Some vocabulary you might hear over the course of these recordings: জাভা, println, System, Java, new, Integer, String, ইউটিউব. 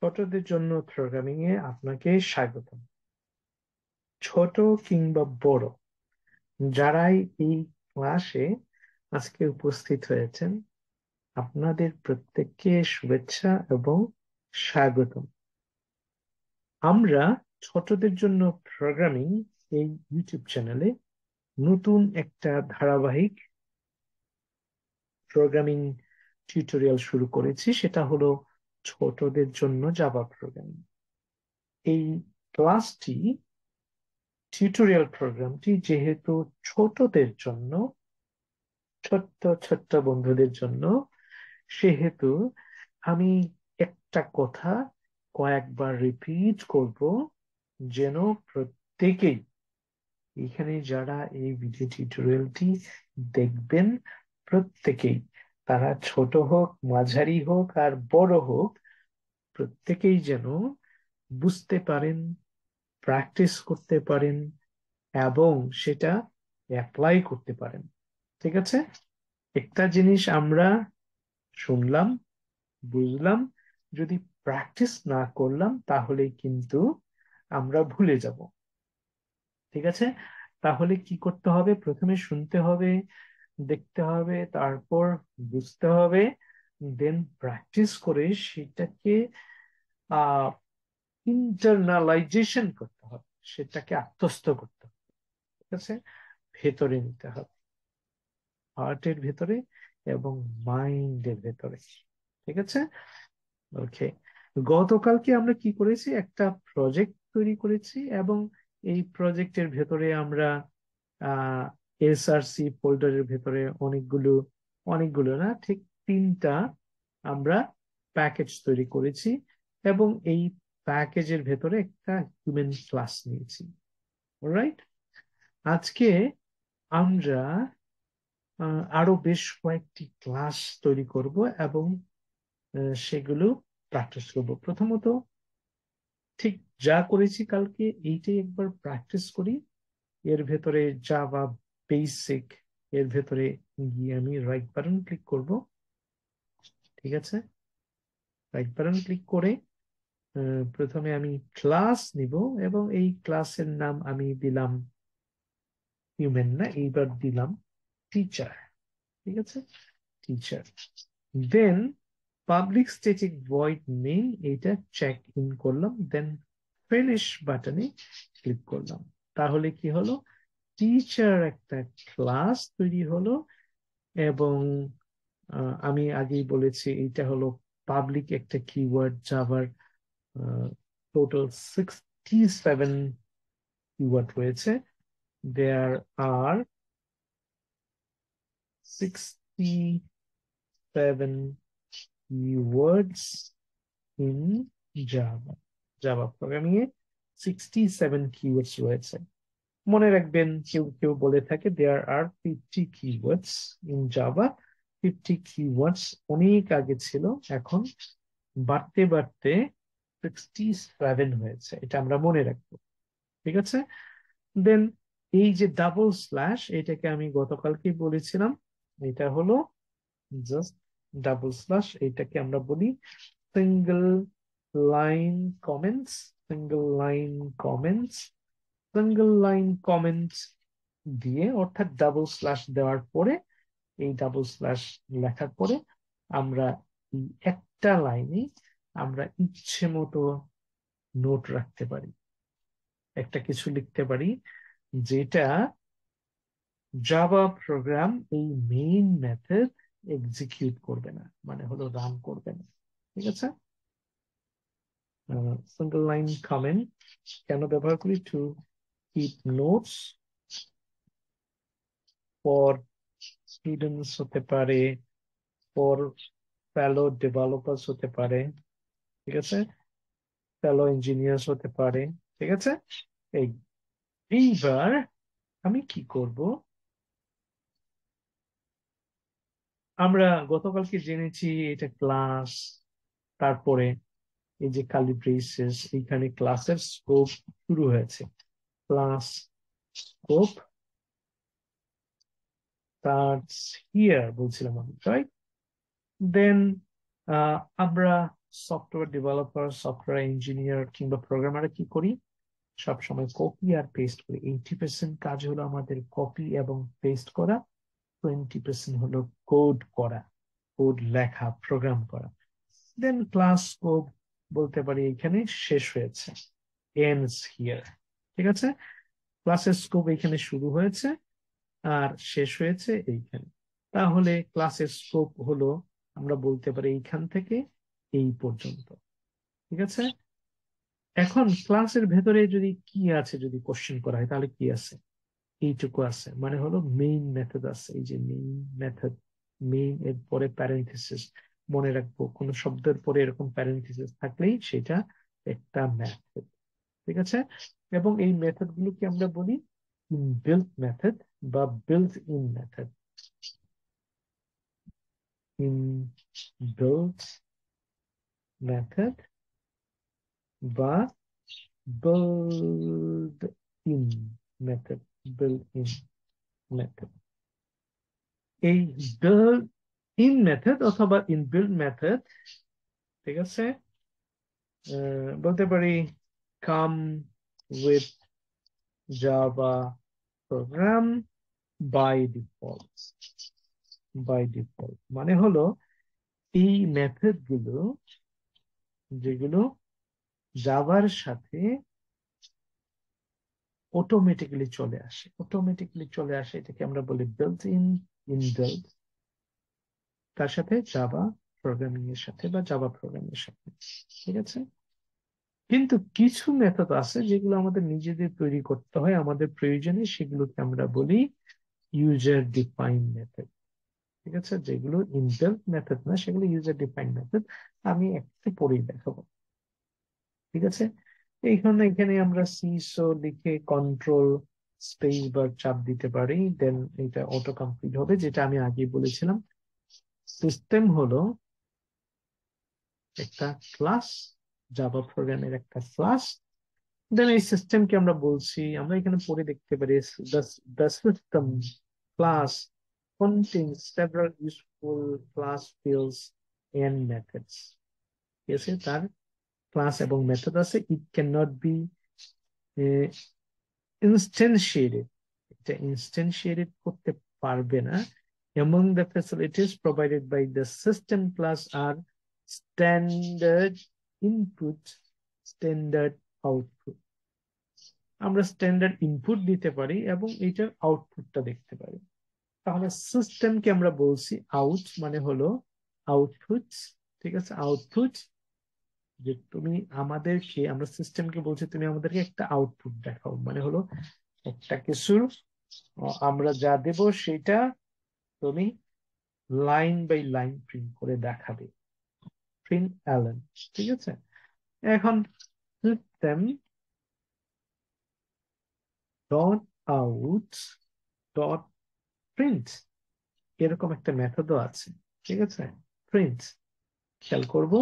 ছোটদের জন্য প্রোগ্রামিং এ আপনাকে স্বাগতম। ছোট কিংবা বড় যারাই এই ক্লাসে আজকে উপস্থিত হয়েছেন, আপনাদের প্রত্যেককে শুভেচ্ছা এবং স্বাগতম। আমরা ছোটদের জন্য প্রোগ্রামিং এই ইউটিউব চ্যানেলে নতুন একটা ধারাবাহিক প্রোগ্রামিং টিউটোরিয়াল শুরু করেছি, সেটা হলো ছোটদের জন্য জাভা প্রোগ্রামিং। এই ক্লাসটি, টিউটোরিয়াল প্রোগ্রামটি যেহেতু ছোটদের জন্য, ছোট্ট ছোট্ট বন্ধুদের জন্য, সেহেতু আমি একটা কথা কয়েকবার রিপিট করব যেন প্রত্যেকেই এখানে যারা এই ভিডিও টিউটোরিয়ালটি দেখবেন প্রত্যেকেই, তারা ছোট হোক, মাঝারি হোক আর বড় হোক, প্রত্যেকেই যেন বুঝতে পারেন, প্র্যাকটিস করতে পারেন এবং সেটা অ্যাপ্লাই করতে পারেন। ঠিক আছে, একটা জিনিস আমরা শুনলাম, বুঝলাম, যদি প্র্যাকটিস না করলাম তাহলে কিন্তু আমরা ভুলে যাব। ঠিক আছে, তাহলে কি করতে হবে? প্রথমে শুনতে হবে, দেখতে হবে, তারপর বুঝতে হবে, দেন প্র্যাকটিস করে সেটাকে ইন্টারনালাইজেশন করতে হবে, সেটাকে আত্মস্থ করতে হবে। ঠিক আছে, ভেতরে নিতে হবে, হার্টের ভেতরে এবং মাইন্ডের ভেতরে। ঠিক আছে, ওকে। গতকালকে আমরা কি করেছি? একটা প্রজেক্ট তৈরি করেছি এবং এই প্রজেক্টের ভেতরে আমরা এসআরসি ফোল্ডারের ভেতরে অনেকগুলো না, ঠিক 3টা আমরা প্যাকেজ তৈরি করেছি এবং এই প্যাকেজের ভেতরে একটা হিউম্যান ক্লাস নিয়েছি। অলরাইট, আজকে আমরা আরো বেশ কয়েকটি ক্লাস তৈরি করব এবং সেগুলো প্র্যাকটিস করব। প্রথমত ঠিক যা করেছি কালকে এইটাই একবার প্র্যাকটিস করি। এর ভেতরে জাভা বেসিক, এর ভেতরে গিয়ে আমি রাইট বাটন ক্লিক করব। ঠিক আছে, রাইট বাটন ক্লিক করে প্রথমে আমি ক্লাস নিব এবং এই ক্লাসের নাম আমি দিলাম হিউম্যান না, এইবার দিলাম টিচার। ঠিক আছে, teacher. Then public static void main, এইটা চেক ইন করলাম, দেন ফিনিশ বাটনে ক্লিক করলাম। তাহলে কি হলো? টিচার একটা ক্লাস তৈরি হলো এবং আমি আগেই বলেছি এটা হলো পাবলিক একটা কিওয়ার্ড। জাভার টোটাল 67 কিওয়ার্ড রয়েছে। There are 67 keywords in Java. Java programming এ 67 keywords রয়েছে। মনে রাখবেন, কেউ কেউ বলে থাকে there are 50 keywords in Java. 50 keywords অনেক আগে ছিল, এখন বাড়তে বাড়তে 67 হয়েছে, এটা আমরা মনে রাখবো। ঠিক আছে, দেন এই যে ডাবল স্ল্যাশ, এটাকে আমি গতকালকে বলেছিলাম, এটা হলো জাস্ট ডাবল স্ল্যাশ, এটাকে আমরা বলি single line comments. Single line comments, single line comments দিয়ে, অর্থাৎ ডাবল স্ল্যাশ দেওয়ার পরে, এই ডাবল স্ল্যাশ লেখার পরে আমরা একটা লাইনে আমরা ইচ্ছে মতো নোট রাখতে পারি, একটা কিছু লিখতে পারি যেটা জাভা প্রোগ্রাম এই মেইন মেথড এক্সিকিউট করবে না, মানে হলো রান করবে না। ঠিক আছে, সিঙ্গেল লাইন কমেন্ট কেন ব্যবহার করি? To keep notes for students হতে পারে, ফর ফেলো ডেভেলপার্স হতে পারে, ঠিক আছে, ফেলো ইঞ্জিনিয়ার্স হতে পারে। ঠিক আছে, এইবার আমি কি করব? আমরা গতকালকে জেনেছি এটা ক্লাস, তারপরে এই যে কালি ব্রেসেস, এইখানে ক্লাসের স্কোপ শুরু হয়েছে, ক্লাস স্কোপ starts here বলছিলাম আমি, right? Then আমরা software developer, software engineer কিংবা প্রোগ্রামাররা কি করি সবসময় কপি আর পেস্ট করি 80% কাজ হলো আমাদের কপি এবং পেস্ট করা 20% হলো কোড করা কোড লেখা প্রোগ্রাম করা then class scope বলতে পারি এখানে শেষ হয়েছে ends here ঠিক আছে ক্লাসের স্কোপ এখানে শুরু হয়েছে আর শেষ হয়েছে এইখানে তাহলে ক্লাসের স্কোপ হলো আমরা বলতে পারি এইখান থেকে এই পর্যন্ত ঠিক আছে এখন ক্লাসের ভিতরে যদি কি আছে যদি কোশ্চেন করা হয় তাহলে কি আছে এইটুকু আছে মানে হলো মেইন মেথড আছে এই যে মেইন মেথড মেইন এর পরে প্যারেন্থেসিস মনে রাখবো কোন শব্দের পরে এরকম প্যারেন্থেসিস থাকলেই সেটা একটা মেথড ঠিক আছে এবং এই মেথড গুলোকে আমরা বলি ইনবিল্ট মেথড বা built in method inbuilt method বা built in method এই built in method অথবা inbuilt method ঠিক আছে বলতে পারি come with Java program by default মানে হলো এই মেথড গুলো যেগুলো জাভার সাথে অটোমেটিক্যালি চলে আসে এটাকে আমরা বলি built in inbuilt তার সাথে জাভা প্রোগ্রামিং এর সাথে বা জাভা প্রোগ্রামিং এর সাথে ঠিক আছে কিন্তু কিছু মেথড আছে যেগুলো আমাদের নিজেদের তৈরি করতে হয় আমাদের প্রয়োজনে সেগুলোকে আমরা বলি ইউজার ডিফাইন মেথড ঠিক আছে যেগুলো ইনবিল্ট মেথড না সেগুলো ইউজার ডিফাইন মেথড আমি একটু পরেই দেখাবো ঠিক আছে এইখানে এখানে আমরা সি সো লিখে কন্ট্রোল স্পেস বার চাপ দিতে পারি দেন এটা অটো কমপ্লিট হবে যেটা আমি আগে বলেছিলাম সিস্টেম হলো একটা ক্লাস Java program এর একটা ক্লাস then এই সিস্টেম কে আমরা বলছি আমরা এখানে পড়ে দেখতে পারি the system class contains several useful class fields and methods এসে তার ক্লাস এবং মেথড আছে it cannot be instantiated এটা instantiated করতে পারবে না among the facilities provided by the system class are standard input standard output আমরা স্ট্যান্ডার্ড ইনপুট দিতে পারি এবং এটার আউটপুটটা দেখতে পারি তাহলে সিস্টেম কে আমরা বলছি আউট মানে হলো আউটপুট ঠিক আছে আউটপুট যে তুমি আমাদেরকে আমরা সিস্টেম কে বলছি তুমি আমাদেরকে একটা আউটপুট দেখাও মানে হলো একটা কিছুর আমরা যা দেব সেটা তুমি লাইন বাই লাইন প্রিন্ট করে দেখাবে println ঠিক আছে এখন সিস্টেম .out.print এরকম একটা মেথডও আছে ঠিক আছে প্রিন্ট খেয়াল করব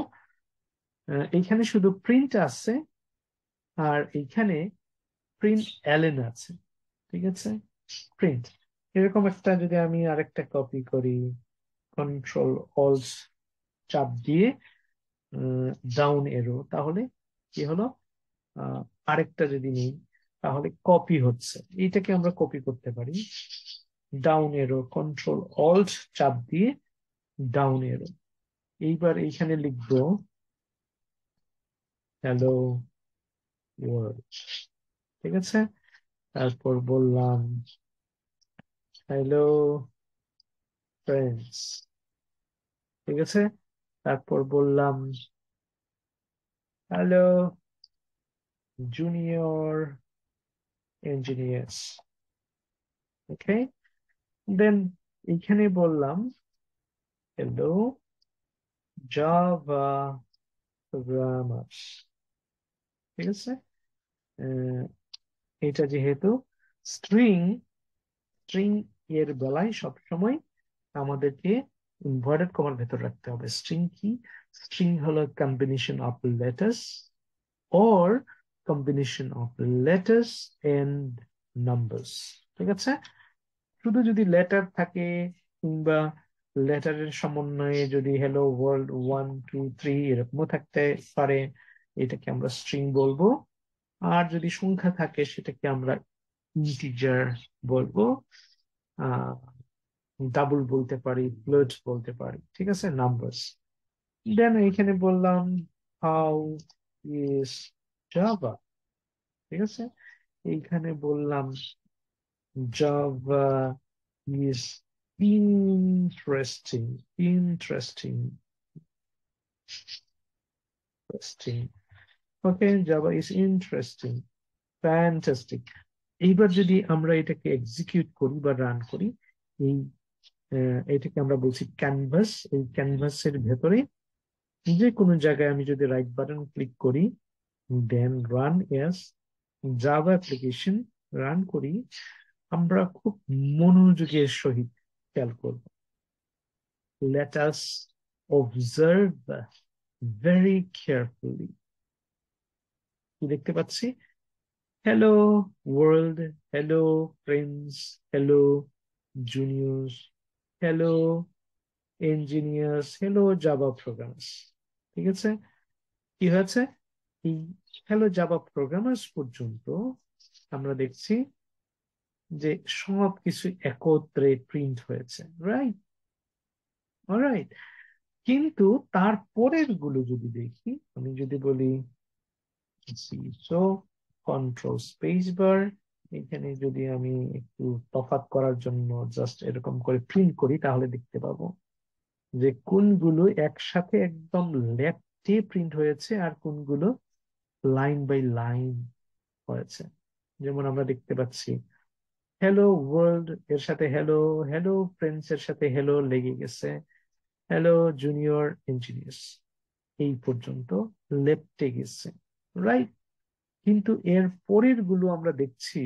এইখানে শুধু প্রিন্ট আছে আর এইখানে println আছে ঠিক আছে প্রিন্ট এরকম একটা যদি আমি আরেকটা কপি করি কন্ট্রোল অল্ট চাপ দিয়ে ডাউন এরো তাহলে কি হলো আরেকটা যদি নেই তাহলে কপি হচ্ছে এইটাকে আমরা কপি করতে পারি ডাউন এরো কন্ট্রোল অল্ট চাপ দিয়ে ডাউন এরো এইবার এইখানে লিখব হ্যালো ওয়ার্ল্ড ঠিক আছে তারপর বললাম হ্যালো ফ্রেন্ডস ঠিক আছে তারপর বললাম hello junior engineers okay then এখানে বললাম হ্যালো জাভা প্রোগ্রামার্স ঠিক আছে এটা যেহেতু স্ট্রিং এর বেলায় সবসময় আমাদেরকে inverted comma ভেতর রাখতে হবে string কি string হলো combination of letters or combination of letters and numbers ঠিক আছে শুধু যদি লেটার থাকে কিংবা লেটারের সমন্বয়ে যদি hello world 1 2 3 এরকম থাকতে পারে এটাকে আমরা স্ট্রিং বলবো, আর যদি সংখ্যা থাকে সেটাকে আমরা ইন্টিজার বলবো, ডাবল বলতে পারি, ফ্লোট বলতে পারি, ঠিক আছে, নাম্বারস। দেন এখানে বললাম হাউ ইজ জাভা, ঠিক আছে, এইখানে বললাম জাভা is interesting. Okay, Java is interesting, fantastic. এইবার যদি আমরা এটাকে এক্সিকিউট করি বা রান করি, এই এটাকে আমরা বলছি ক্যানভাস। এই ক্যানভাসের ভেতরে যে কোনো জায়গায় আমি যদি রাইট বাটন ক্লিক করি, then run as জাভা application run করি, আমরা খুব মনোযোগের সহিত খেয়াল করব। Let us observe very carefully. দেখতে পাচ্ছি hello world, hello friends, hello juniors, hello engineers, hello Java programmers, ঠিক আছে। কি হয়েছে এই hello Java programmers পর্যন্ত আমরা দেখছি যে সব কিছু একত্রে প্রিন্ট হয়েছে, রাইট, অলরাইট। কিন্তু তারপরের গুলো যদি দেখি, আমি যদি বলি সো কন্ট্রোল স্পেস বার, এখানে যদি আমি একটু তফাৎ করার জন্য জাস্ট এরকম করে প্রিন্ট করি, তাহলে দেখতে পাবো যে কোনগুলো একসাথে একদম লেফটে প্রিন্ট হয়েছে আর কোনগুলো লাইন বাই লাইন হয়েছে। যেমন আমরা দেখতে পাচ্ছি hello world এর সাথে hello, hello friends এর সাথে hello লেগে গেছে, hello junior engineers এই পর্যন্ত লেফটে গেছে, রাইট। কিন্তু এর পরের গুলো আমরা দেখছি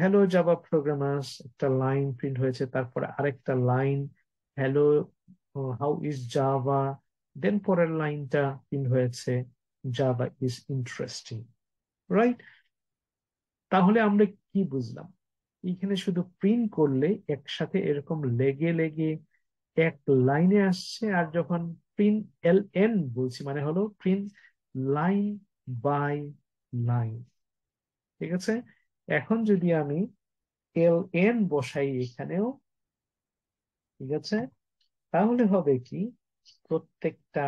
hello Java programmers একটা লাইন প্রিন্ট হয়েছে, তারপরে আরেকটা line hello how is Java, then পরের লাইনটা প্রিন্ট হয়েছে Java is interesting, রাইট। তাহলে আমরা কি বুঝলাম, এখানে শুধু প্রিন্ট করলে একসাথে এরকম লেগে লেগে এক লাইনে আসছে, আর যখন println বলছি মানে হলো প্রিন্ট লাইন বাই লাইন, ঠিক আছে। এখন যদি আমি ln বসাই এখানেও, ঠিক আছে, তাহলে হবে কি প্রত্যেকটা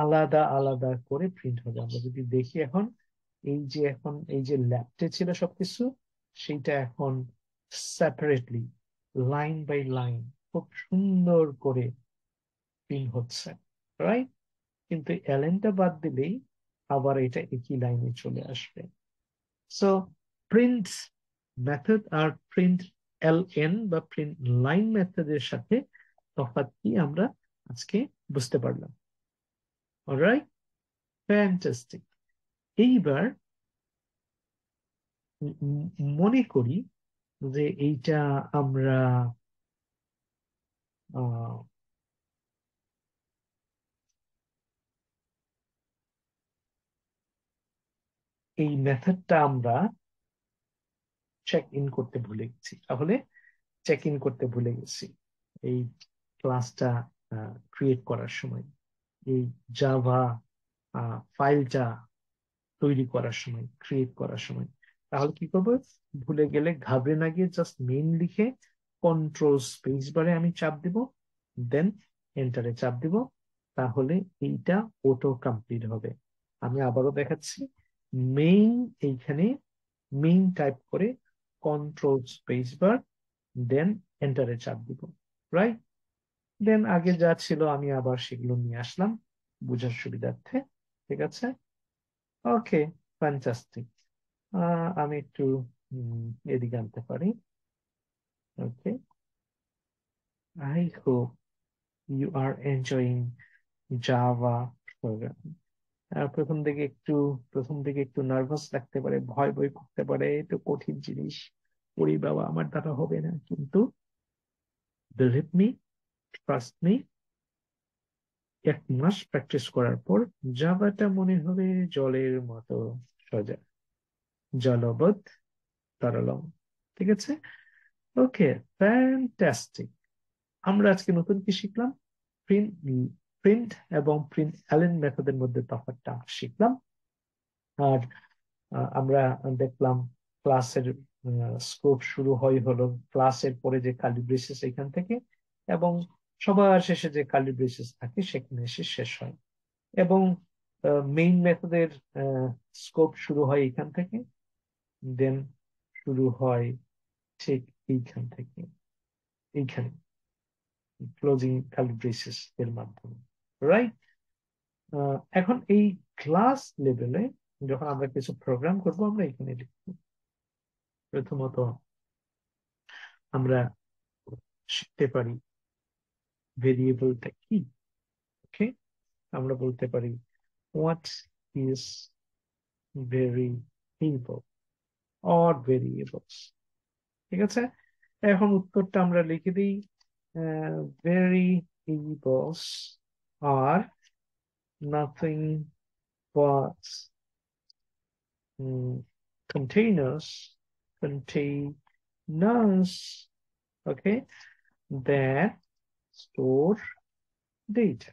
আলাদা আলাদা করে প্রিন্ট হবে। আমরা যদি দেখি এখন এই যে লেফটে ছিল সবকিছু সেটা এখন সেপারেটলি লাইন বাই লাইন খুব সুন্দর করে প্রিন্ট হচ্ছে, রাইট। কিন্তু এলএনটা বাদ দিলেই আবার এটা একই লাইনে চলে আসবে। সো প্রিন্ট মেথড আর প্রিন্ট এলএন বা প্রিন্ট লাইন মেথডের সাথে তফাৎ কি আমরা আজকে বুঝতে পারলাম, অলরাইট, ফ্যান্টাস্টিক। এইবার মনে করি যে এইটা আমরা এই মেথডটা আমরা চেক ইন করতে ভুলে গেছি, তাহলে চেক ইন করতে ভুলে গেছি এই ক্লাসটা ক্রিয়েট করার সময়, এই জাভা ফাইলটা তৈরি করার সময়, ক্রিয়েট করার সময়। তাহলে কি করবো, ভুলে গেলে ঘাবড়ে না গিয়ে জাস্ট মেইন লিখে কন্ট্রোল স্পেস বারে আমি চাপ দিব, দেন এন্টারে চাপ দিব, তাহলে এইটা অটো কমপ্লিট হবে। আমি আবারও দেখাচ্ছি, মেইন, এইখানে মেইন টাইপ করে কন্ট্রোল স্পেস বার, দেন এন্টারে চাপ দিব, রাইট। দেন আগে যা ছিল আমি আবার সেগুলো নিয়ে আসলাম বোঝার সুবিধার্থে, ঠিক আছে, ওকে, ফ্যান্টাস্টিক। আমি একটু এদিকে আনতে পারি, okay. I hope you are enjoying জাভা program. প্রথম দিকে একটু নার্ভাস লাগতে পারে, ভয় ভয় করতে পারে, একটু কঠিন জিনিস, ওরে বাবা আমার দ্বারা হবে না, কিন্তু বিলিভ মি, ট্রাস্ট মি, 1 মাস প্র্যাকটিস করার পর জাভাটা মনে হবে জলের মতো সোজা, জলবৎ তরলম, ঠিক আছে, ওকে, ফ্যান্টাস্টিক। আমরা আজকে নতুন কি শিখলাম, প্রিন্ট এবং println মেথডের মধ্যে তফাৎটা শিখলাম। আর আমরা দেখলাম ক্লাসের স্কোপ শুরু হয় হলো ক্লাসের পরে যে কার্লি ব্রেসেস এখান থেকে, এবং সবার শেষে যে কার্লি ব্রেসেস থাকে সেখানে এসে শেষ হয়, এবং মেইন মেথডের স্কোপ শুরু হয় এখান থেকে, দেন শুরু হয় ঠিক এইখান থেকে, এইখানে ক্লোজিং কার্লি ব্রেসেস এর মাধ্যমে, রাইট। এখন এই ক্লাস লেভেলে যখন আমরা কিছু প্রোগ্রাম করব আমরা এখানে লিখব। প্রথমত আমরা শিখতে পারি ভেরিয়েবলটা কি। ওকে, আমরা বলতে পারি what is variable or variables, ঠিক আছে। এখন উত্তরটা আমরা লিখে দিই, variables are nothing but containers, okay, that store data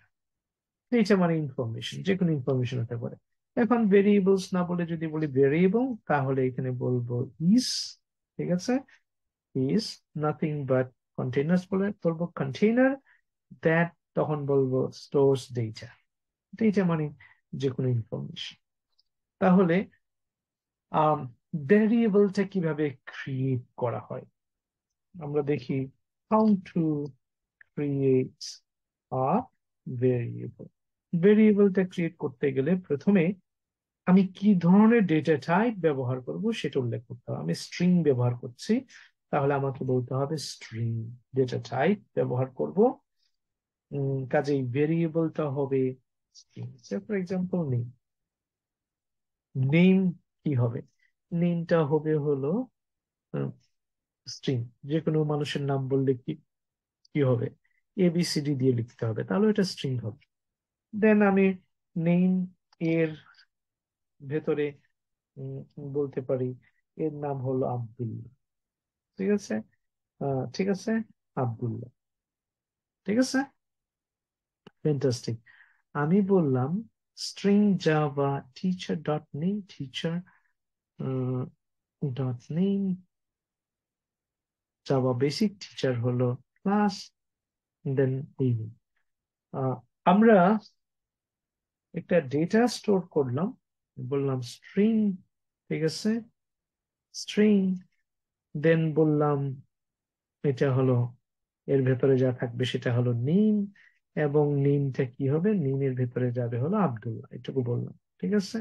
মানে ইনফরমেশন, যে কোনো ইনফরমেশন হতে পারে। এখন ভেরিয়েবলস না বলে যদি বলি ভেরিয়েবল, তাহলে এখানে বলবো ইজ, ঠিক আছে, ইজ নাথিং বাট কন্টেইনার্স বলে বলবো কন্টেইনার দ্যাট, তখন বলবো স্টোরস ডেটা। ডেটা মানে যে কোনো ইনফরমেশন। তাহলে ভেরিয়েবলটা কিভাবে ক্রিয়েট করা হয় আমরা দেখি, how to create a variable। ভেরিয়েবলটা ক্রিয়েট করতে গেলে প্রথমে আমি কি ধরনের ডেটা টাইপ ব্যবহার করব সেটা উল্লেখ করতে হবে। আমি স্ট্রিং ব্যবহার করছি, তাহলে আমাকে বলতে হবে স্ট্রিং ডেটা টাইপ ব্যবহার করব, কাজেই ভেরিয়েবলটা হবে স্ট্রিং। ফর এক্সাম্পল নেম কি হবে, নেমটা হবে হলো স্ট্রিং। যে কোনো মানুষের নাম বললে কি কি হবে, এবিসিডি দিয়ে লিখতে হবে, তাহলে এটা স্ট্রিং হবে। দেন আমি নেম এর ভেতরে বলতে পারি এর নাম হলো আব্দুল্লাহ, ঠিক আছে, ঠিক আছে, আব্দুল্লাহ, ঠিক আছে, ফ্যান্টাস্টিক। আমি বললাম string জাভা teacher dot name, teacher dot name, জাভা basic, teacher হলো ক্লাস, দেন এই আমরা একটা ডেটা স্টোর করলাম, বললাম স্ট্রিং, ঠিক আছে, স্ট্রিং, দেন বললাম এটা হলো এর ভেতরে যা থাকবে সেটা হলো নেম, এবং নেমটা কি হবে, নেমের ভেতরে যাবে হলো আব্দুল্লাহ, এটুকু বললাম, ঠিক আছে,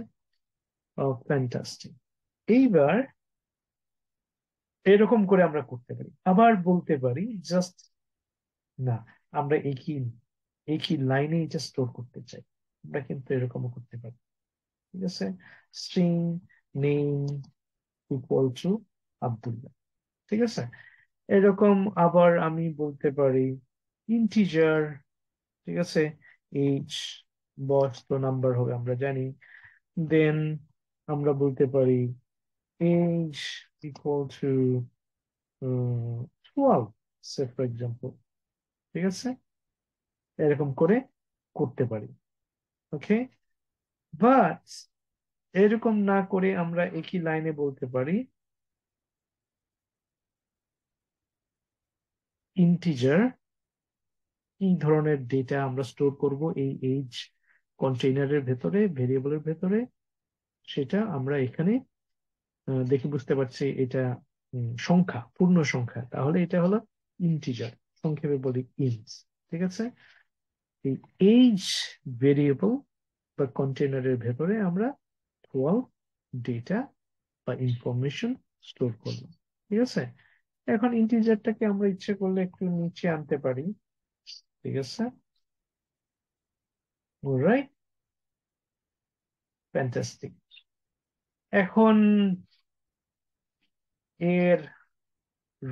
ফ্যান্টাস্টিক। এইবার এরকম করে আমরা করতে পারি। আবার বলতে পারি জাস্ট না, আমরা একই লাইনে এটা স্টোর করতে চাই, আমরা কিন্তু এরকমও করতে পারি, ঠিক আছে, string name equal to Abdullah, ঠিক আছে, এরকম। আবার আমি বলতে পারি ইন্টিজার, ঠিক আছে, এইচ বস তো নাম্বার হবে আমরা জানি, দেন আমরা বলতে পারি age equal to 12, say for example, ঠিক আছে, এরকম করে করতে পারি। ওকে, বাট এরকম না করে আমরা একই লাইনে বলতে পারি ইন্টিজার, কি ধরনের ডেটা আমরা স্টোর করব এই এজ কন্টেইনারের ভেতরে, ভেরিয়েবলের ভেতরে, সেটা আমরা এখানে দেখে বুঝতে পারছি এটা সংখ্যা, পূর্ণ সংখ্যা, তাহলে এটা হলো ইন্টিজার, সংক্ষেপে বলি ইন্ট, ঠিক আছে। এই এজ ভেরিয়েবল বা কন্টেইনারের ভেতরে আমরা 12 ডেটা বা ইনফরমেশন স্টোর করলাম, ঠিক আছে। এখন ইন্টিজারটাকে আমরা ইচ্ছে করলে একটু নিচে আনতে পারি, ঠিক আছে, অলরাইট, ফ্যান্টাস্টিক। এখন এর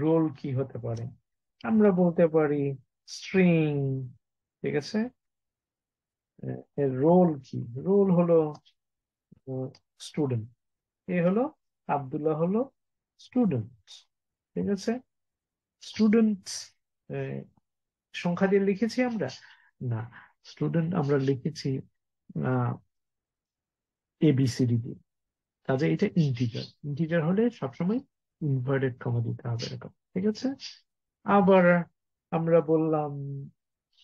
রোল কি হতে পারে, আমরা বলতে পারি স্ট্রিং, ঠিক আছে, এর রোল কি, রোল হলো স্টুডেন্ট, এ হলো আব্দুল্লাহ হলো স্টুডেন্ট, ঠিক আছে, স্টুডেন্ট সংখ্যা দিয়ে লিখেছি আমরা না, স্টুডেন্ট আমরা লিখেছি ABCD দিয়ে। কাজে এটা ইন্টিজার, ইন্টিজার হলে সবসময় ইনভার্টেড কমা দিতে হবে এরকম, ঠিক আছে। আবার আমরা বললাম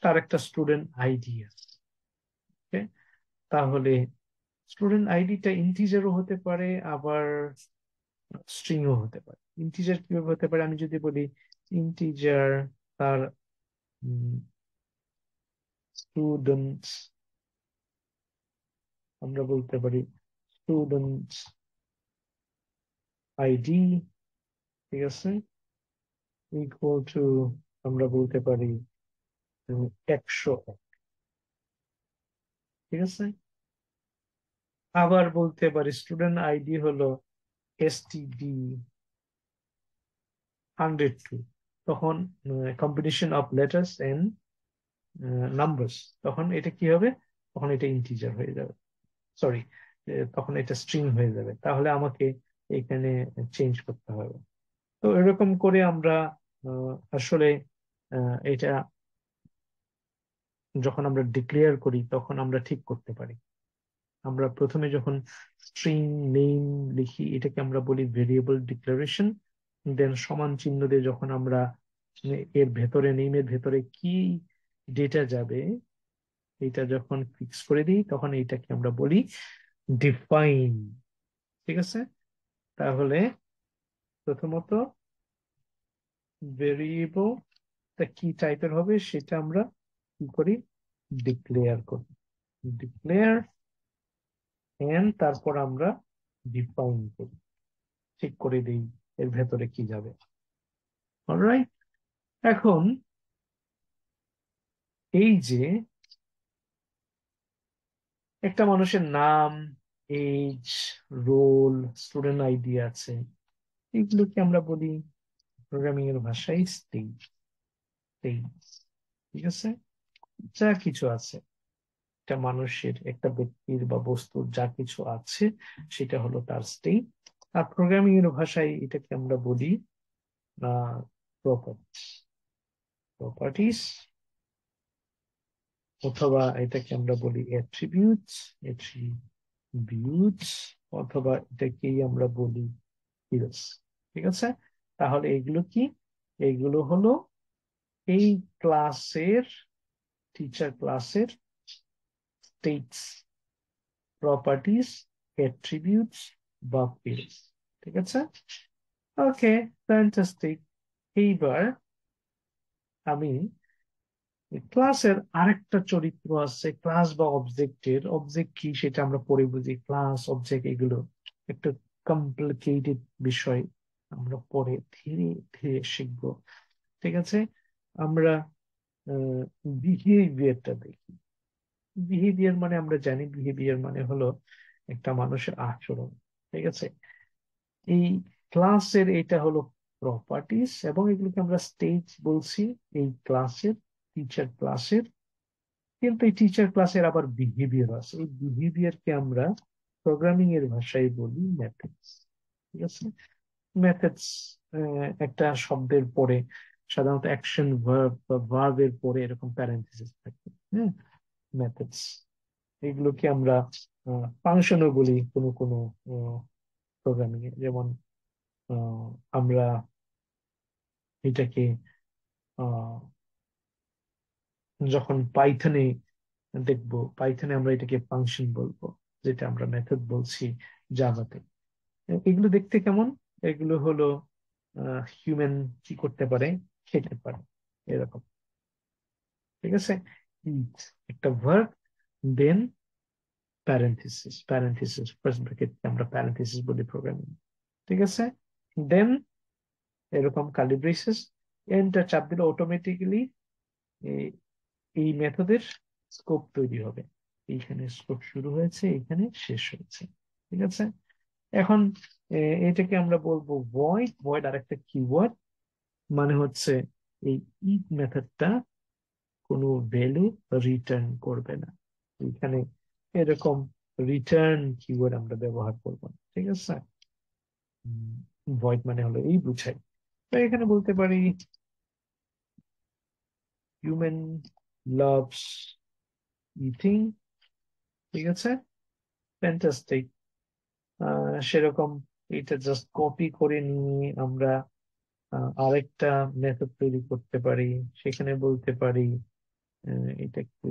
তার একটা স্টুডেন্ট আইডি আছে, তাহলে স্টুডেন্ট আইডিটা ইন্টিজারও হতে পারে আবার স্ট্রিংও হতে পারে। ইন্টিজার কিভাবে হতে পারে, আমি যদি বলি ইন্টিজার তার স্টুডেন্টস, আমরা বলতে পারি স্টুডেন্টস আইডি, ঠিক আছে, ইকুয়াল টু আমরা বলতে পারি 101, ঠিক আছে। আবার বলতে পারি স্টুডেন্ট আইডি হলো std 102, তখন combination of letters and numbers, তখন এটা কি হবে, তখন এটা ইন্টিজার হয়ে যাবে, সরি তখন এটা স্ট্রিং হয়ে যাবে। তাহলে আমাকে এখানে চেঞ্জ করতে হবে। তো এরকম করে আমরা আসলে এটা যখন আমরা ডিক্লেয়ার করি তখন আমরা ঠিক করতে পারি। আমরা প্রথমে যখন স্ট্রিং নেম লিখি এটাকে আমরা বলি ভেরিয়েবল ডিক্লারেশন, দেন সমান চিহ্ন দিয়ে যখন আমরা এর ভেতরে নেমের ভেতরে কি ডেটা যাবে এটা যখন ফিক্স করে দিই তখন এটাকে আমরা বলি ডিফাইন, ঠিক আছে। তাহলে প্রথমত ভেরিয়েবল কি টাইপের হবে সেটা আমরা কি করি, ডিক্লেয়ার করি, ডিক্লেয়ার এন্ড তারপর আমরা ডিফাইন করি, ঠিক করে দিই এর ভেতরে কি যাবে। অলরাইট, এখন এই যে একটা মানুষের নাম, এজ, রোল, স্টুডেন্ট আইডি আছে, এগুলোকে আমরা বলি প্রোগ্রামিং এর ভাষায় স্ট্রিং, ঠিক আছে। যা কিছু আছে একটা মানুষের, একটা ব্যক্তির বা বস্তুর যা কিছু আছে সেটা হলো তার স্ট্রিং। আর প্রোগ্রামিং এর ভাষায় এটাকে আমরা বলি প্রপার্টিস, অথবা এটাকে আমরা বলি অ্যাট্রিবিউটস, অথবা এটাকেই আমরা বলি হিরোস, ঠিক আছে। তাহলে এগুলো কি, এগুলো হলো এই ক্লাসের, টিচার ক্লাসের স্টেটস, প্রপার্টিস, অ্যাট্রিবিউটস বা ফিল্ডস, ঠিক আছে। Okay, fantastic. এইবার আমি ক্লাসের আরেকটা চরিত্র আছে, ক্লাস বা অবজেক্টের। অবজেক্ট কি সেটা আমরা পড়ে বুঝি, ক্লাস, অবজেক্ট এগুলো একটা কমপ্লিকেটেড বিষয়, আমরা পরে ধীরে ধীরে শিখবো, ঠিক আছে। আমরা বিহেভিয়ারটা দেখি। বিহেভিয়ার মানে আমরা জানি, বিহেভিয়ার মানে হলো একটা মানুষের আচরণ, ঠিক আছে। এই ক্লাসের এটা হলো প্রপার্টিস, এবং এগুলোকে আমরা স্টেজ বলছি এই ক্লাসের, টিচার ক্লাসের। কিন্তু এই টিচার ক্লাসের আবার বিহেভিয়ার আছে, এই বিহেভিয়ারকে আমরা প্রোগ্রামিং এর ভাষায় বলি মেথডস, ঠিক আছে। মেথডস একটা শব্দের পরে সাধারণত অ্যাকশন ভার্ব বা ভার্বের পরে এরকম প্যারেন্থেসিস থাকে, হ্যাঁ, মেথডস। এগুলোকে আমরা ফাংশনও বলি কোনো কোনো প্রোগ্রামিং এ, যেমন আমরা এটাকে যখন পাইথনে দেখবো, পাইথনে আমরা এটাকে ফাংশন বলবো, যেটা আমরা মেথড বলছি জাভাতে। এগুলো দেখতে কেমন, এগুলো হলো হিউম্যান কি করতে পারে, খেতে পারে এরকম, ঠিক আছে। ইট একটা verb, then parenthesis, parenthesis first bracket আমরা প্যারেন্থেসিস বলি প্রোগ্রামিং, ঠিক আছে। দেন এরকম কার্লি ব্রেসেস, এন্টার চাপ দিলে অটোমেটিক্যালি এই মেথডের স্কোপ তৈরি হবে, এইখানে স্কোপ শুরু হয়েছে, এখানে শেষ হয়েছে, ঠিক আছে। এখন এটাকে আমরা বলবো ভয়েড। ভয়েড আর একটা কিওয়ার্ড, মানে হচ্ছে এই ইট মেথডটা কোনো ভ্যালু রিটার্ন করবে না, এখানে এরকম রিটার্ন কিওয়ার্ড আমরা ব্যবহার করবো না, ঠিক আছে। ভয়েড মানে হলো এই বুঝাই। তো এখানে বলতে পারি human loves eating, ঠিক আছে? Fantastic. সেরকম এটা জাস্ট কপি করে নিয়ে আমরা আরেকটা মেথড তৈরি করতে পারি, সেখানে বলতে পারি এটা একটু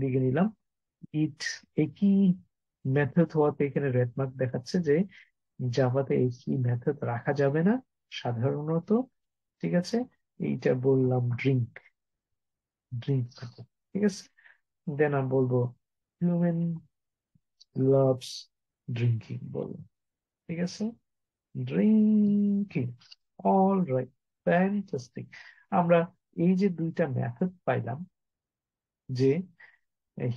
দিকে নিলাম, ইট একই মেথড হওয়াতে এখানে রেড মার্ক দেখাচ্ছে যে জাভাতে একই মেথড রাখা যাবে না সাধারণত, ঠিক আছে? এইটা বললাম ড্রিঙ্ক, ড্রিঙ্ক, ঠিক আছে? দেন আমি বলবো হিউম্যান loves drinking, বলবো, ঠিক আছে? Drinking. All right, fantastic. আমরা এই যে দুইটা মেথড পাইলাম যে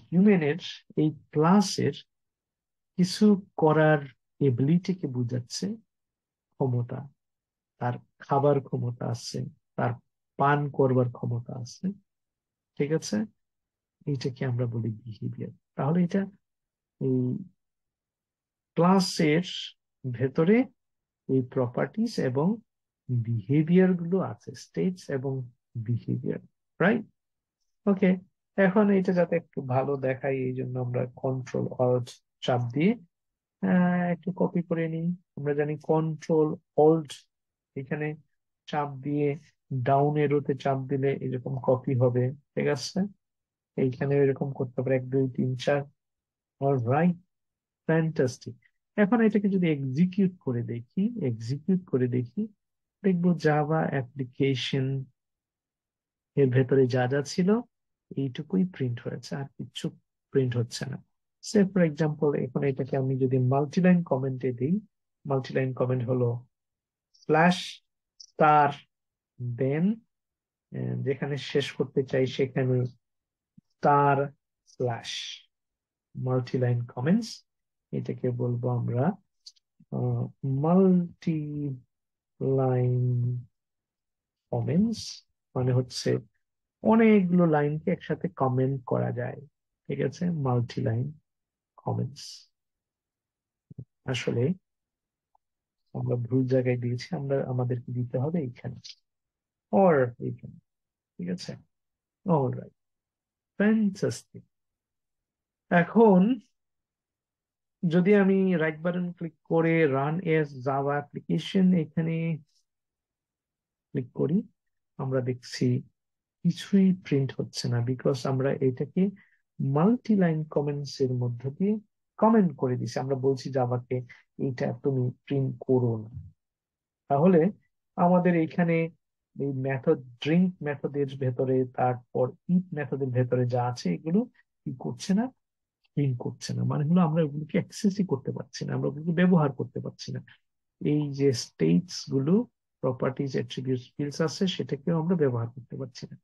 হিউম্যানের এই ক্লাসের কিছু করার এবিলিটিকে বোঝাচ্ছে, ক্ষমতা, তার খাবার ক্ষমতা আছে, তার পান করবার ক্ষমতা আছে, ঠিক আছে? এটাকে আমরা বলি বিহেভিয়ার। তাহলে এটা এই ক্লাসের ভেতরে এই প্রপার্টিস এবং বিহেভিয়ার গুলো আছে, স্টেটস এবং বিহেভিয়ার, রাইট? ওকে, এখন এটা যাতে একটু ভালো দেখাই এই জন্য আমরা কন্ট্রোল অল্ট চাপ দিয়ে একটু কপি করে নিই। আমরা জানি কন্ট্রোল অল্ট এখানে চাপ দিয়ে ডাউন এরোতে চাপ দিলে এরকম কপি হবে, ঠিক আছে? এইখানে এরকম করতে পারে 1 2 3 4। All right, fantastic. এখন এটাকে যদি এক্সিকিউট করে দেখি, দেখবো জাভা অ্যাপ্লিকেশন এর ভেতরে যা যা ছিল এইটুকুই প্রিন্ট হয়েছে, আর কিছু প্রিন্ট হচ্ছে না। সে ফর এক্সাম্পল এখন এটাকে আমি যদি মাল্টিলাইন কমেন্টে দিই, মাল্টিলাইন কমেন্ট হলো /* দেন যেখানে শেষ করতে চাই সেখানে / মাল্টিলাইন কমেন্টস। এটাকে বলবো আমরা মাল্টিলাইন কমেন্টস, মানে হচ্ছে অনেকগুলো লাইনকে একসাথে কমেন্ট করা যায়, ঠিক আছে? Multiline comments. আসলে আমরা ভুল জায়গায় দিয়েছি, আমরা আমাদেরকে দিতে হবে এইখানে অর এইখানে, ঠিক আছে? Alright, fantastic. এখন যদি আমি রাইট বাটন ক্লিক করে রান এস জাভা অ্যাপ্লিকেশন এখানে ক্লিক করি, আমরা দেখছি কিছুই প্রিন্ট হচ্ছে না, বিকজ আমরা এটাকে মাল্টিলাইন কমেন্টস এর মধ্য দিয়ে কমেন্ট করে দিছি। আমরা বলছি জাভাকে এইটা তুমি প্রিন্ট করো না। তাহলে আমাদের এইখানে এই মেথড ড্রিঙ্ক মেথডের ভেতরে, তারপর ইট মেথডের ভেতরে যা আছে এগুলো কি করছে না, প্রিন্ট করছে না। মানে হলো আমরা ওগুলোকে অ্যাক্সেসই করতে পারছি না, আমরা ওগুলোকে ব্যবহার করতে পারছি না। এই যে স্টেটস গুলো, প্রপার্টিজ, অ্যাট্রিবিউটস, ফিল্ডস আছে, সেটাকেও আমরা ব্যবহার করতে পারছি না।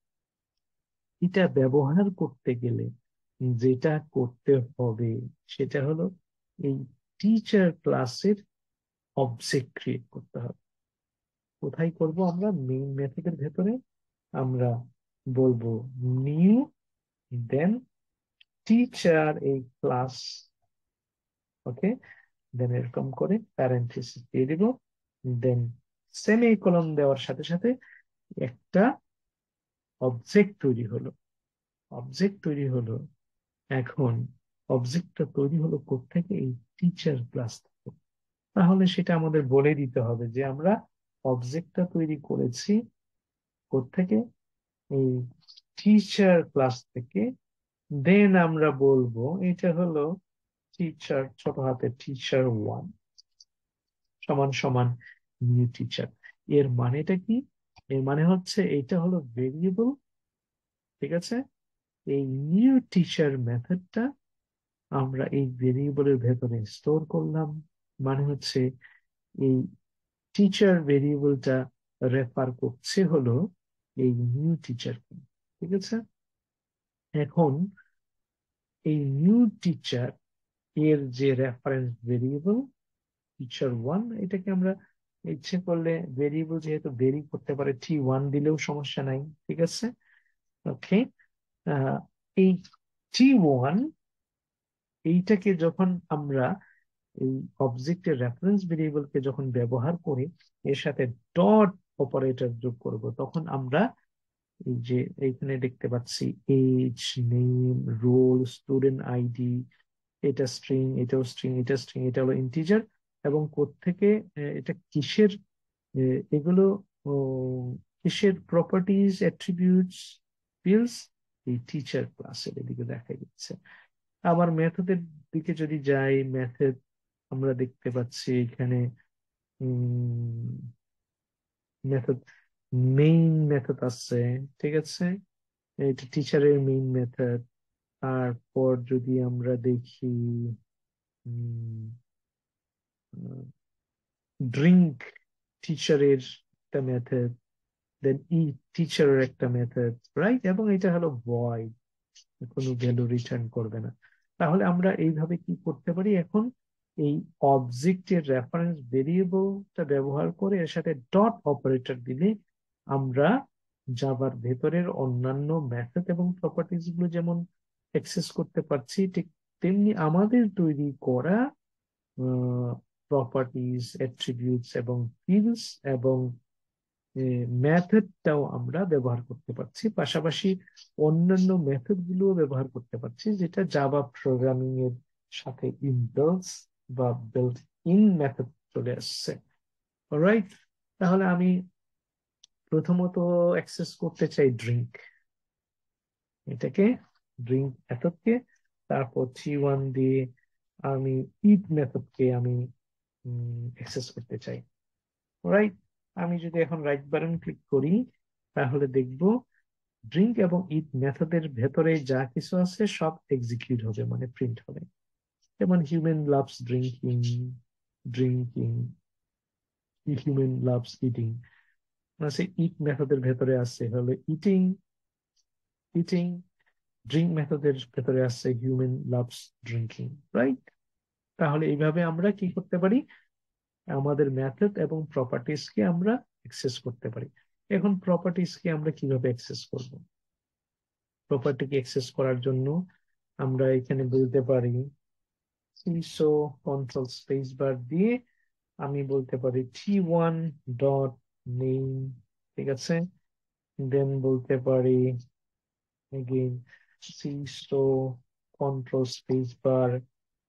এটা ব্যবহার করতে গেলে যেটা করতে হবে সেটা হলো এই টিচার ক্লাসের অবজেক্ট ক্রিয়েট করতে হবে। কোথায় করব? আমরা মেইন মেথডের ভেতরে আমরা বলবো নিউ, দেন টিচার এই ক্লাস, ওকে, দেন এরকম করে প্যারেন্থেসিস দিয়ে দিব, দেন সেমিকোলন দেওয়ার সাথে সাথে একটা অবজেক্ট তৈরি হলো। এখন অবজেক্টটা তৈরি হলো কোত্থেকে? এই টিচার ক্লাস থেকে। তাহলে সেটা আমাদের বলে দিতে হবে যে আমরা অবজেক্টটা তৈরি করেছি কোত্থেকে? এই টিচার ক্লাস থেকে। দেন আমরা বলবো এটা হলো টিচার ছোট হাতে টিচার 1 == নিউ টিচার। এর মানেটা কি? এর মানে হচ্ছে এটা হলো ভেরিয়েবল, ঠিক আছে? এই নিউ টিচার মেথডটা আমরা এই ভেরিয়েবলের ভেতরে স্টোর করলাম, মানে হচ্ছে এই টিচার ভেরিয়েবলটা রেফার করছে হলো এই নিউ টিচারকে, ঠিক আছে? এখন এই নিউ টিচার এর যে রেফারেন্স ভেরিয়েবল টিচার 1, এটাকে আমরা ইচ্ছে করলে ভেরিয়েবল যেহেতু ভেরি করতে পারে t1 দিলেও সমস্যা নাই, ঠিক আছে? ওকে, এই t1 এইটাকে যখন আমরা এই অবজেক্টের রেফারেন্স ভেরিয়েবলকে যখন ব্যবহার করে এর সাথে ডট অপারেটর যোগ করব, তখন আমরা যে এইখানে দেখতে পাচ্ছি age, name, role, student ID, এটা string, এটাও string, এটা string, এটা হলো integer এবং কোত্থেকে এটা কিসের, এগুলো কিসের properties, attributes, fields এই teacher ক্লাসের এদিকে দেখা যাচ্ছে। আবার মেথডের দিকে যদি যাই, মেথড আমরা দেখতে পাচ্ছি এখানে মেথড মেইন মেথড আছে, ঠিক আছে, এটা টিচারের মেইন মেথড। তারপর যদি আমরা দেখি ড্রিঙ্ক টিচারের একটা মেথড, দেন ইট টিচারের একটা মেথড, রাইট, এবং এটা হলো ভয়েড, কোনো ভ্যালু রিটার্ন করবে না। তাহলে আমরা এইভাবে কি করতে পারি, এখন এই অবজেক্টের রেফারেন্স ভেরিয়েবলটা ব্যবহার করে এর সাথে ডট অপারেটর দিলে আমরা জাভার ভেতরের অন্যান্য মেথড এবং প্রপার্টিজ গুলো যেমন অ্যাক্সেস করতে পারছি, ঠিক তেমনি আমাদের তৈরি করা প্রপার্টিজ, অ্যাট্রিবিউটস এবং ফিল্ডস এবং মেথডটাও আমরা ব্যবহার করতে পারছি, পাশাপাশি অন্যান্য মেথড গুলোও ব্যবহার করতে পারছি, যেটা জাভা প্রোগ্রামিং এর সাথে ইনবিল্ট বা বিল্ট ইন মেথড চলে আসছে। অলরাইট, তাহলে আমি প্রথমত অ্যাক্সেস করতে চাই ড্রিঙ্ক, এটাকে ড্রিঙ্ক মেথডকে, তারপর t1 দিয়ে আমি ইট মেথডকে আমি অ্যাক্সেস করতে চাই। অলরাইট, আমি যদি এখন রাইট বাটন ক্লিক করি তাহলে দেখব ড্রিঙ্ক এবং ইট মেথডের ভেতরে যা কিছু আছে সব এক্সিকিউট হবে, মানে প্রিন্ট হবে, যেমন human loves drinking, drinking human loves eating, মানে ইট মেথডের ভেতরে আছে হলো ইটিং, ইটিং ড্রিঙ্ক মেথডের ভেতরে আছে হিউম্যান লাভস ড্রিঙ্কিং, রাইট। তাহলে এইভাবে আমরা কি করতে পারি, আমাদের মেথড এবং প্রপার্টিজকে আমরা অ্যাক্সেস করতে পারি। এখন প্রপার্টিজকে আমরা কিভাবে অ্যাক্সেস করব, প্রপার্টিকে অ্যাক্সেস করার জন্য আমরা এখানে বলতে পারি সো কন্ট্রোল স্পেস বার দিয়ে আমি বলতে পারি t1 ডট নেম, ঠিক আছে, দেন বলতে পারি again so control space bar,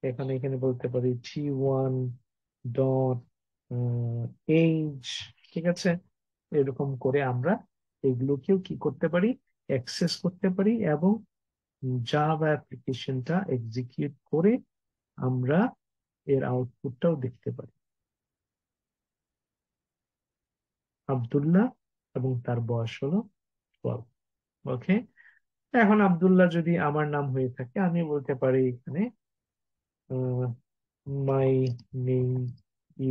এখানে এখানে বলতে পারি t1 ডট এজ, ঠিক আছে, এরকম করে আমরা এগুলোকেও কি করতে পারি, অ্যাক্সেস করতে পারি এবং জাভা অ্যাপ্লিকেশনটা এক্সিকিউট করে আমরা এর আউটপুটটাও দেখতে পারি। আব্দুল্লাহ এবং তার বয়স হলো 12, ওকে। এখন আব্দুল্লাহ যদি আমার নাম হয়ে থাকে আমি বলতে পারি এখানে my name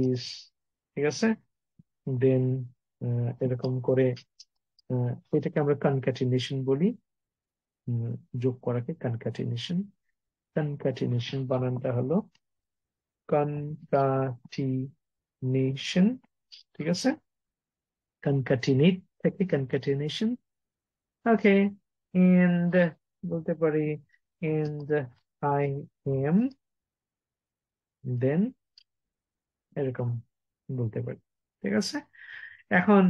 is, ঠিক আছে, দেন এরকম করে এটাকে আমরা কনক্যাটিনেশন বলি, যোগ করাকে কনক্যাটিনেশন, কনক্যাটিনেশন বানানটা হলো কনক্যাটিনেশন, ঠিক আছে, কনক্যাটিনেট থেকে কনক্যাটিনেশন, ওকে। এন্ড বলতে পারি এন্ড আই এম, দেন এরকম বলতে পারি, ঠিক আছে। এখন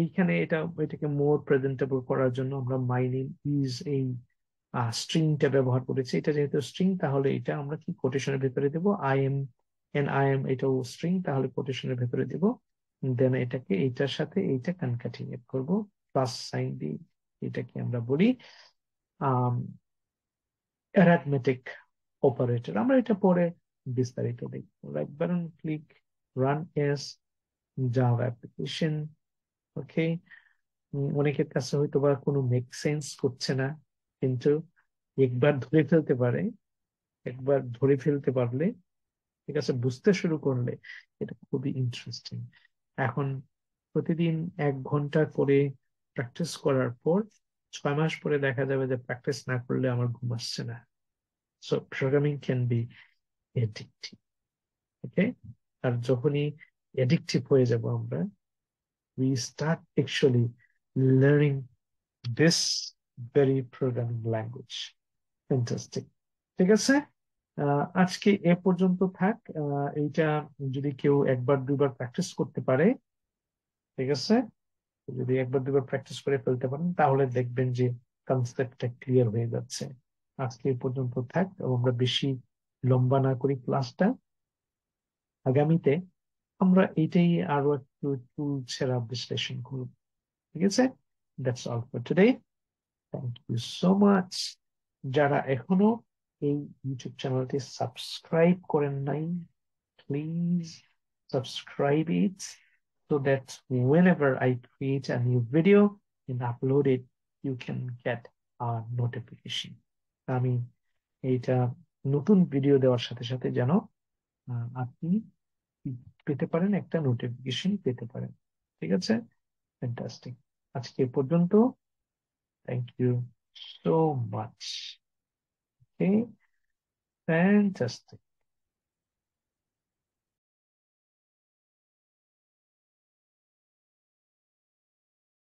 এইখানে এটাকে মোর প্রেজেন্টেবল করার জন্য আমরা মাই নেম ইজ এই স্ট্রিংটা ব্যবহার করেছি, এটা যেহেতু স্ট্রিং তাহলে এটা আমরা কি কোটেশনের ভেতরে দেব, I am N I M এটাও স্ট্রিং তাহলে কোটেশনের ভেতরে দেব, দেন এটাকে এইটার সাথে এইটা কনক্যাটিনেট করব প্লাস সাইন দিয়ে, এটাকে আমরা বলি অ্যারিথমেটিক অপারেটর, আমরা এটা পরে বিস্তারিত দেখবো। Right button click, run as জাভা application, okay. অনেকের কাছে হয়তো বা কোনো মেক সেন্স করছে না, কিন্তু একবার ধরে ফেলতে পারে, একবার ধরে ফেলতে পারলে, ঠিক আছে, বুঝতে শুরু করলে এটা খুবই ইন্টারেস্টিং। এখন প্রতিদিন 1 ঘন্টা করে প্র্যাকটিস করার পর 6 মাস পরে দেখা যাবে যে প্র্যাকটিস না করলে আমার ঘুম আসছে না। So programming can be addictive, okay. আর যখনই এডিক্টিভ হয়ে যাব আমরা, we start actually learning this very programming language. Fantastic, ঠিক আছে। আজকে এ পর্যন্ত থাক, এইটা যদি কেউ 1-2 বার প্র্যাকটিস করতে পারে, ঠিক আছে, যদি একবার দুবার প্র্যাকটিস করে ফেলতে পারেন তাহলে দেখবেন যে কনসেপ্টটা ক্লিয়ার হয়ে যাচ্ছে। আজকে পর্যন্ত থাক, আমরা বেশি লম্বা না করি ক্লাসটা। আগামীতে আমরা এটাই আরো একটু টুল ছাড়া বিশ্লেষণ করব, ঠিক আছে? That's all for today. Thank you so much. যারা এখনো এই ইউটিউব চ্যানেলটি সাবস্ক্রাইব করেন নাই, please subscribe it so that whenever I create a new video and upload it, you can get a notification. আমি এইটা নতুন ভিডিও দেওয়ার সাথে সাথে যেন আপনি পেতে পারেন, একটা নোটিফিকেশন পেতে পারেন, ঠিক আছে? ফ্যান্টাস্টিক। আজকে পর্যন্ত। Thank you so much. Okay, fantastic.